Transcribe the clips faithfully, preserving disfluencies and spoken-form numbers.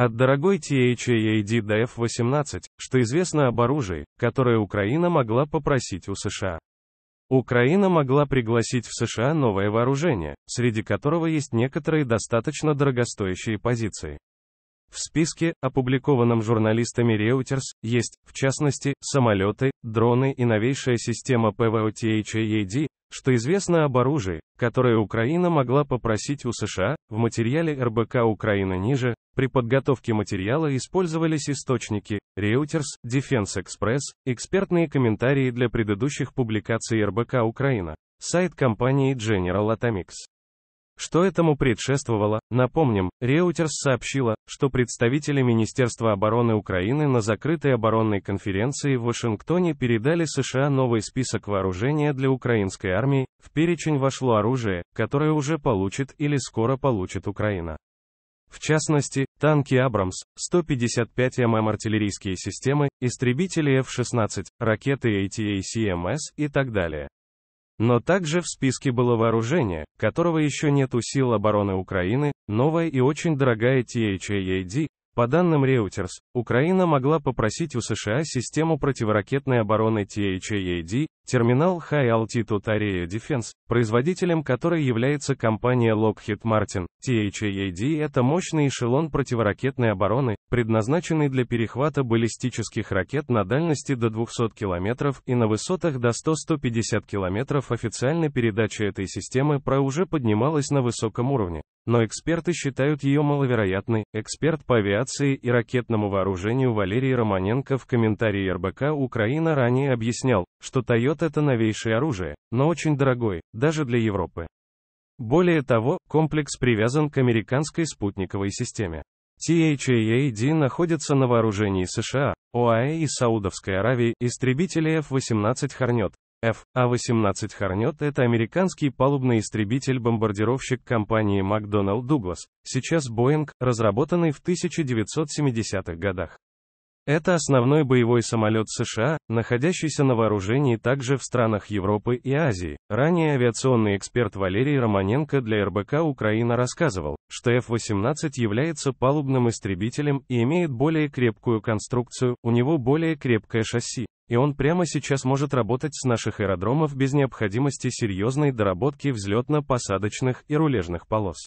От дорогой тэд до эф восемнадцать, что известно об оружии, которое Украина могла попросить у США. Украина могла пригласить в США новое вооружение, среди которого есть некоторые достаточно дорогостоящие позиции. В списке, опубликованном журналистами Reuters, есть, в частности, самолеты, дроны и новейшая система ПВО тэд, что известно об оружии, которое Украина могла попросить у США. В материале эр бэ ка Украина ниже, при подготовке материала использовались источники Reuters, DEFENSE EXPRESS, экспертные комментарии для предыдущих публикаций эр бэ ка Украина, сайт компании General Atomics. Что этому предшествовало, напомним, Reuters сообщила, что представители Министерства обороны Украины на закрытой оборонной конференции в Вашингтоне передали США новый список вооружения для украинской армии, в перечень вошло оружие, которое уже получит или скоро получит Украина. В частности, танки «Абрамс», сто пятьдесят пять миллиметров артиллерийские системы, истребители эф шестнадцать, ракеты эй ти эй си эм эс и так далее. Но также в списке было вооружение, которого еще нет у сил обороны Украины, новая и очень дорогая тэд. По данным Reuters, Украина могла попросить у США систему противоракетной обороны тэд, терминал High Altitude Area Defense, производителем которой является компания Lockheed Martin. тэд – это мощный эшелон противоракетной обороны, предназначенный для перехвата баллистических ракет на дальности до двухсот километров и на высотах до ста — ста пятидесяти километров. Официальная передача этой системы ПРО уже поднималась на высоком уровне, но эксперты считают ее маловероятной. Эксперт по авиации и ракетному вооружению Валерий Романенко в комментарии эр бэ ка Украина ранее объяснял, что Тойота — это новейшее оружие, но очень дорогое, даже для Европы. Более того, комплекс привязан к американской спутниковой системе. тэд находится на вооружении США, ОАЭ и Саудовской Аравии. Истребители эф восемнадцать Hornet. эф а восемнадцать Hornet – это американский палубный истребитель-бомбардировщик компании McDonnell Douglas, сейчас Boeing, разработанный в тысяча девятьсот семидесятых годах. Это основной боевой самолет США, находящийся на вооружении также в странах Европы и Азии. Ранее авиационный эксперт Валерий Романенко для эр бэ ка Украина рассказывал, что эф восемнадцать является палубным истребителем и имеет более крепкую конструкцию, у него более крепкое шасси, и он прямо сейчас может работать с наших аэродромов без необходимости серьезной доработки взлетно-посадочных и рулежных полос.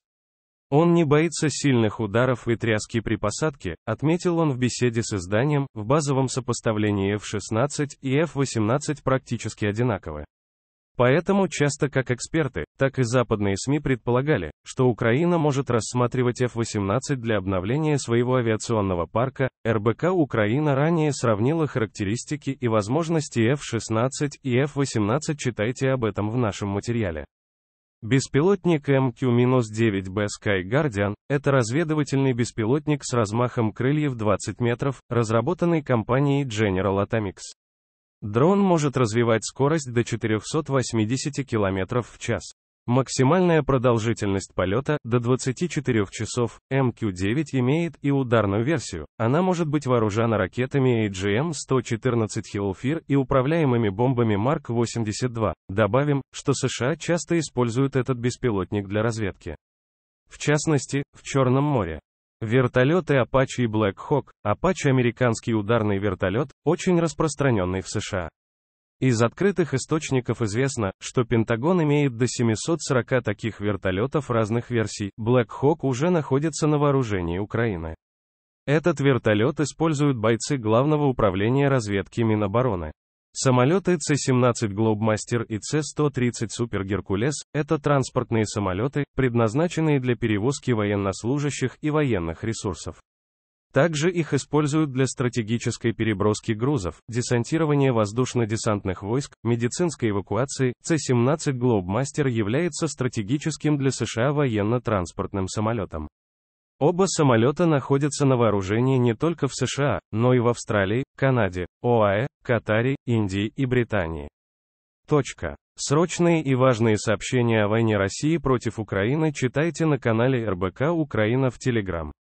Он не боится сильных ударов и тряски при посадке, отметил он в беседе с изданием. В базовом сопоставлении эф шестнадцать и эф восемнадцать практически одинаковы. Поэтому часто как эксперты, так и западные СМИ предполагали, что Украина может рассматривать эф восемнадцать для обновления своего авиационного парка. эр бэ ка Украина ранее сравнила характеристики и возможности эф шестнадцать и эф восемнадцать, читайте об этом в нашем материале. Беспилотник эм кью девять би Sky Guardian – это разведывательный беспилотник с размахом крыльев двадцать метров, разработанный компанией General Atomics. Дрон может развивать скорость до четырёхсот восьмидесяти километров в час. Максимальная продолжительность полета – до двадцати четырёх часов. эм кью девять имеет и ударную версию, она может быть вооружена ракетами эй джи эм сто четырнадцать Hellfire и управляемыми бомбами марк восемьдесят два. Добавим, что США часто используют этот беспилотник для разведки. В частности, в Черном море. Вертолеты Apache и Black Hawk. Apache – американский ударный вертолет, очень распространенный в США. Из открытых источников известно, что Пентагон имеет до семисот сорока таких вертолетов разных версий. Black Hawk уже находится на вооружении Украины. Этот вертолет используют бойцы Главного управления разведки Минобороны. Самолеты си семнадцать Globemaster и си сто тридцать Super Hercules – это транспортные самолеты, предназначенные для перевозки военнослужащих и военных ресурсов. Также их используют для стратегической переброски грузов, десантирования воздушно-десантных войск, медицинской эвакуации. си семнадцать Globemaster является стратегическим для США военно-транспортным самолетом. Оба самолета находятся на вооружении не только в США, но и в Австралии, Канаде, ОАЭ, Катаре, Индии и Британии. Точка. Срочные и важные сообщения о войне России против Украины читайте на канале эр бэ ка Украина в Telegram.